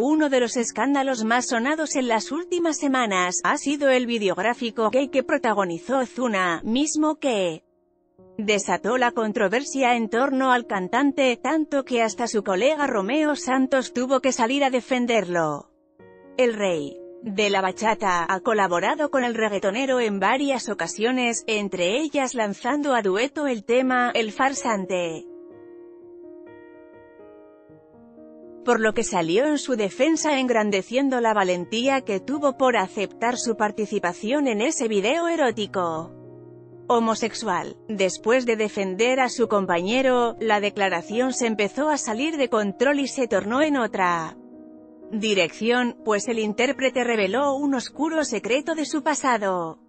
Uno de los escándalos más sonados en las últimas semanas ha sido el videográfico gay que protagonizó Ozuna, mismo que desató la controversia en torno al cantante, tanto que hasta su colega Romeo Santos tuvo que salir a defenderlo. El rey de la bachata ha colaborado con el reggaetonero en varias ocasiones, entre ellas lanzando a dueto el tema El Farsante, por lo que salió en su defensa engrandeciendo la valentía que tuvo por aceptar su participación en ese video erótico homosexual. Después de defender a su compañero, la declaración se empezó a salir de control y se tornó en otra dirección, pues el intérprete reveló un oscuro secreto de su pasado.